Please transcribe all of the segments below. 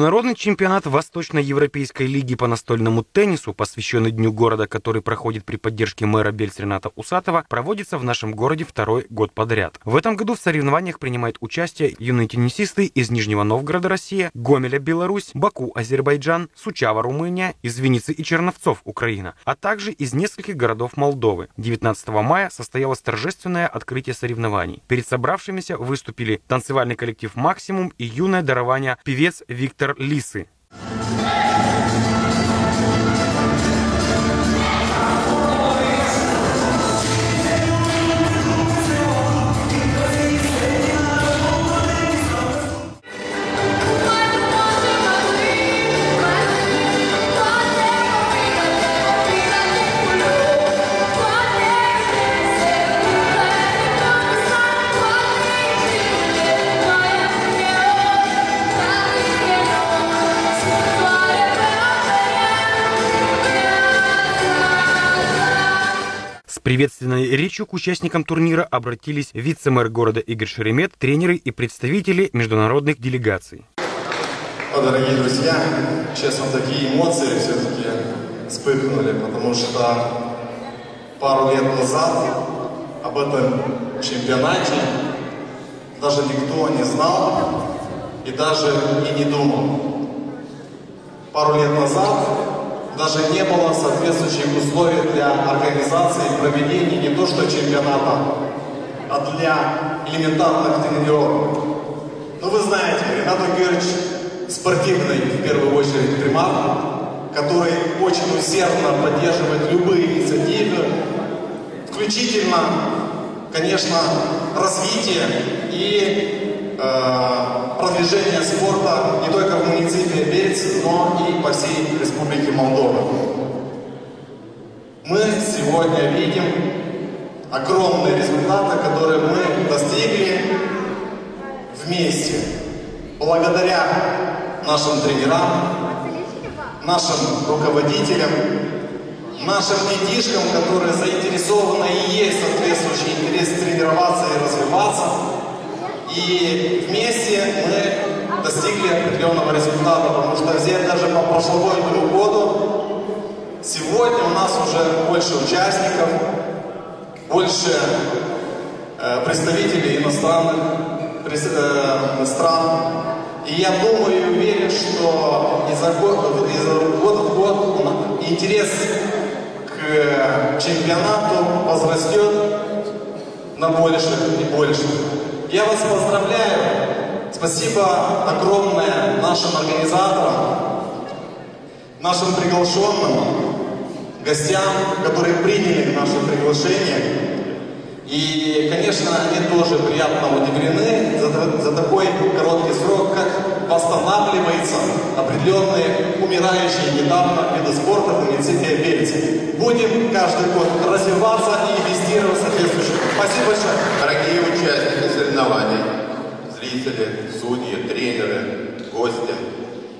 Международный чемпионат Восточноевропейской лиги по настольному теннису, посвященный Дню города, который проходит при поддержке мэра Бельц Рената Усатова, проводится в нашем городе второй год подряд. В этом году в соревнованиях принимают участие юные теннисисты из Нижнего Новгорода, Россия, Гомеля, Беларусь, Баку, Азербайджан, Сучава, Румыния, из Винницы и Черновцов, Украина, а также из нескольких городов Молдовы. 19 мая состоялось торжественное открытие соревнований. Перед собравшимися выступили танцевальный коллектив «Максимум» и юное дарование певец Виктор Лисы. Приветственной речью к участникам турнира обратились вице-мэр города Игорь Шеремет, тренеры и представители международных делегаций. Дорогие друзья, честно, такие эмоции все-таки вспыхнули, потому что пару лет назад об этом чемпионате даже никто не знал и даже и не думал. Пару лет назад даже не было соответствующих условий для организации и проведения не то что чемпионата, а для элементарных тренировок. Но вы знаете, Ренат Георгиевич спортивный, в первую очередь, примат, который очень усердно поддерживает любые инициативы, включительно, конечно, развитие и продвижение спорта не только в муниципе Бельцы, но и по всей Республике Молдова. Мы сегодня видим огромные результаты, которые мы достигли вместе. Благодаря нашим тренерам, нашим руководителям, нашим детишкам, которые заинтересованы и есть соответствующий интерес тренироваться и развиваться. И вместе мы достигли определенного результата, потому что взять даже по прошлогоднему году, сегодня у нас уже больше участников, больше представителей иностранных стран. И я думаю и уверен, что из года в год интерес к чемпионату возрастет на больше и больше. Я вас поздравляю, спасибо огромное нашим организаторам, нашим приглашенным, гостям, которые приняли наше приглашение. И, конечно, они тоже приятно удивлены за такой короткий срок, как восстанавливается определенные умирающие недавно виды спорта в муниципе Бельцы. Будем каждый год развиваться и инвестировать в соответствующие. Спасибо большое. Дорогие участники соревнований, зрители, судьи, тренеры, гости,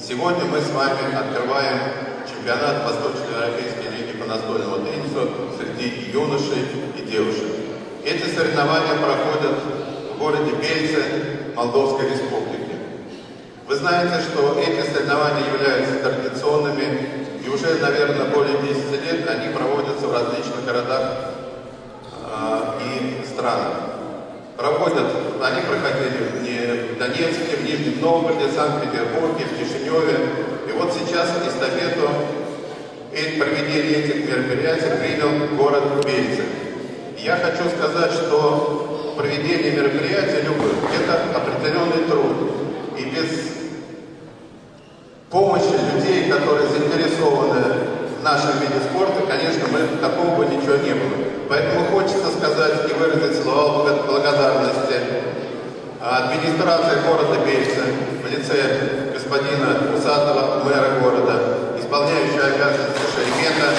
сегодня мы с вами открываем чемпионат Восточноевропейской лиги по настольному теннису среди юношей и девушек. Эти соревнования проходят в городе Бельцы Молдовской Республики. Вы знаете, что эти соревнования являются традиционными и уже, наверное, более 10 лет они проводятся в различных городах и странах. Они проходили в Донецке, в Нижнем Новгороде, Санкт-Петербурге, в Кишиневе. И вот сейчас эстафету и проведение этих мероприятий принял город Бельцы. Я хочу сказать, что проведение мероприятия любых – это определенный труд. И без помощи людей, которые заинтересованы в нашем виде спорта, конечно, мы такого бы ничего не было. Поэтому хочется сказать и выразить слова благодарности администрации города Бельцы в лице господина Усатова, мэра города, исполняющего обязанности Шеремета.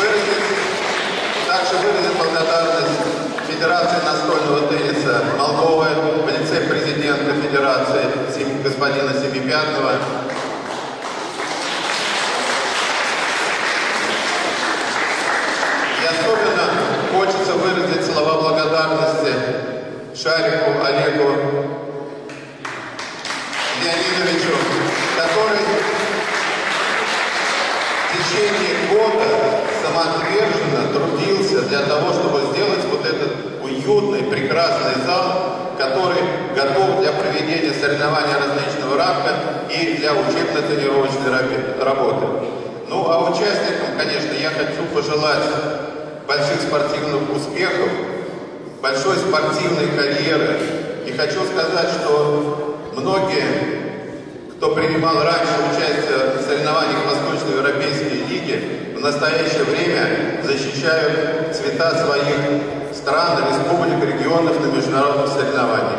Выразить благодарность Федерации настольного тенниса Молдовы в лице президента Федерации господина Семипятова. И особенно хочется выразить слова благодарности Шарику Олегу Леонидовичу, который в течение года самоотверженно трудился для того, чтобы сделать вот этот уютный, прекрасный зал, который готов для проведения соревнований различного ранга и для учебно-тренировочной работы. Ну, а участникам, конечно, я хочу пожелать больших спортивных успехов, большой спортивной карьеры. И хочу сказать, что многие, кто принимал раньше участие в соревнованиях Восточноевропейской лиги, в настоящее время защищают цвета своих стран, республик, регионов на международных соревнованиях.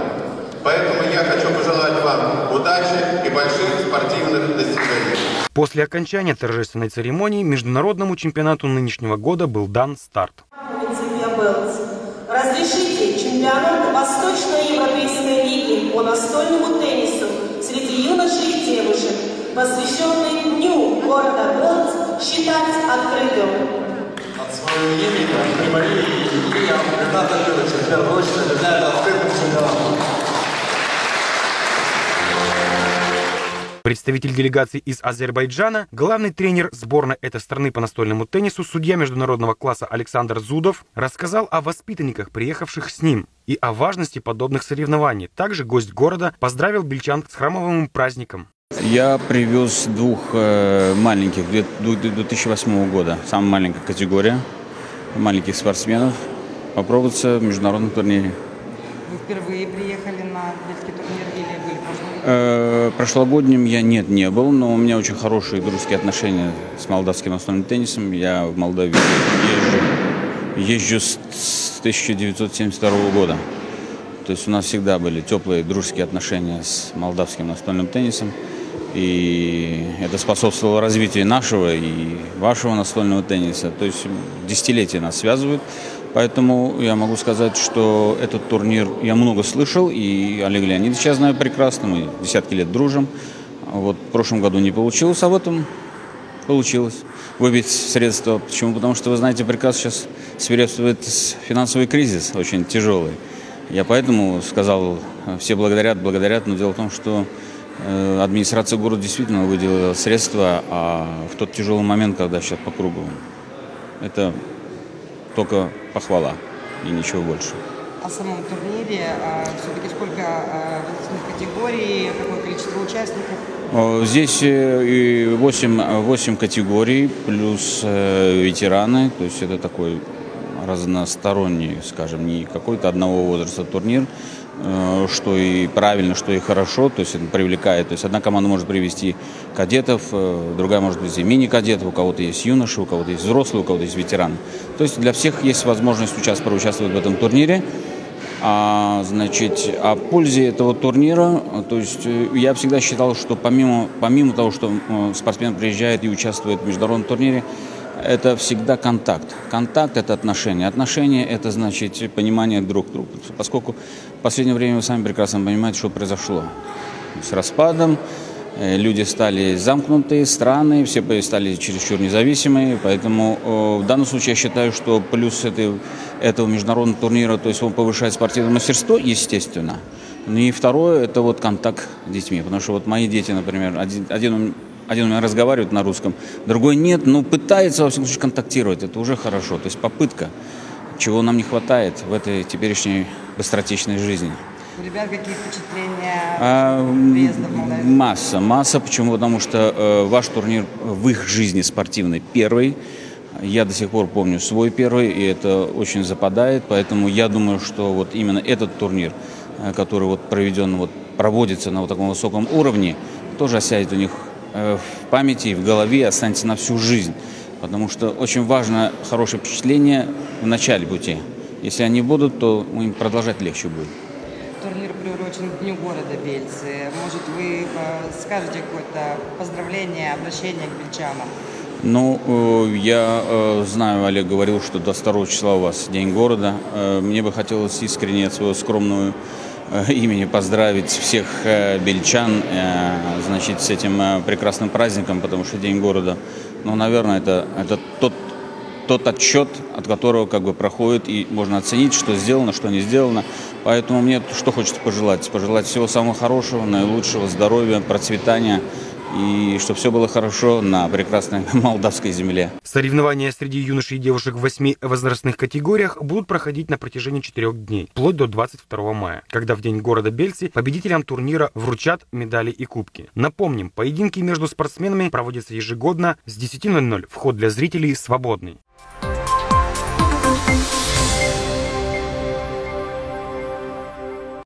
Поэтому я хочу пожелать вам удачи и больших спортивных достижений. После окончания торжественной церемонии международному чемпионату нынешнего года был дан старт. Разрешите чемпионат Восточноевропейской лиги по настольному теннису среди юношей и девушек, посвященный Дню города Бельцы, считать открытым. От своего имени, от Примарии и Илья Рената Юрьевича, в первую очередь, объявляет открытым чемпионатом. Представитель делегации из Азербайджана, главный тренер сборной этой страны по настольному теннису, судья международного класса Александр Зудов, рассказал о воспитанниках, приехавших с ним, и о важности подобных соревнований. Также гость города поздравил бельчан с храмовым праздником. Я привез двух маленьких, 2008 года, самая маленькая категория, маленьких спортсменов, попробоваться в международном турнире. Вы впервые приехали на бельский турнир или были прошлогодним? Прошлогодним я не был, но у меня очень хорошие дружеские отношения с молдавским настольным теннисом. Я в Молдавию езжу с 1972 года. То есть у нас всегда были теплые дружеские отношения с молдавским настольным теннисом. И это способствовало развитию нашего и вашего настольного тенниса. То есть десятилетия нас связывают. Поэтому я могу сказать, что этот турнир я много слышал, и Олег Леонидович я знаю прекрасно, мы десятки лет дружим. Вот в прошлом году не получилось, а в этом получилось выбить средства. Почему? Потому что, вы знаете, приказ сейчас свирепствует финансовый кризис, очень тяжелый. Я поэтому сказал, все благодарят, но дело в том, что администрация города действительно выделила средства, а в тот тяжелый момент, когда сейчас по кругу, это только похвала и ничего больше. О самом турнире, все-таки сколько категорий, какое количество участников? Здесь 8 категорий, плюс ветераны, то есть это такой разносторонний, скажем, не какой-то одного возраста турнир, что и правильно, что и хорошо, то есть это привлекает. То есть одна команда может привести кадетов, другая может привести мини-кадетов, у кого-то есть юноши, у кого-то есть взрослые, у кого-то есть ветераны. То есть для всех есть возможность поучаствовать в этом турнире. Значит, о пользе этого турнира, то есть я всегда считал, что помимо того, что спортсмен приезжает и участвует в международном турнире, это всегда контакт. Контакт – это отношения. Отношения – это, значит, понимание друг друга. Поскольку в последнее время вы сами прекрасно понимаете, что произошло. С распадом люди стали замкнутые, страны, все стали чересчур независимые. Поэтому в данном случае я считаю, что плюс этого международного турнира, то есть он повышает спортивное мастерство, естественно. Ну и второе – это вот контакт с детьми. Потому что вот мои дети, например, один у меня разговаривает на русском, другой нет, но пытается, во всяком случае, контактировать. Это уже хорошо. То есть попытка, чего нам не хватает в этой теперешней быстротечной жизни. У ребят какие впечатления приезда в Молдавию? Масса. Почему? Потому что ваш турнир в их жизни спортивный первый. Я до сих пор помню свой первый, и это очень западает. Поэтому я думаю, что вот именно этот турнир, который вот проведен, вот проводится на вот таком высоком уровне, тоже осядет у них в памяти, в голове, останется на всю жизнь. Потому что очень важно хорошее впечатление в начале пути. Если они будут, то им продолжать легче будет. Турнир приурочен к Дню города Бельцы. Может, вы скажете какое-то поздравление, обращение к бельчанам? Ну, я знаю, Олег говорил, что до 2 числа у вас День города. Мне бы хотелось искренне от своего скромного имени поздравить всех бельчан, значит, с этим прекрасным праздником, потому что День города, ну, наверное, это тот тот отчет, от которого как бы проходит, и можно оценить, что сделано, что не сделано. Поэтому мне что хочется пожелать? Пожелать всего самого хорошего, наилучшего, здоровья, процветания. И чтобы все было хорошо на прекрасной молдавской земле. Соревнования среди юношей и девушек в 8 возрастных категориях будут проходить на протяжении 4 дней, вплоть до 22 мая, когда в день города Бельцы победителям турнира вручат медали и кубки. Напомним, поединки между спортсменами проводятся ежегодно с 10:00. Вход для зрителей свободный.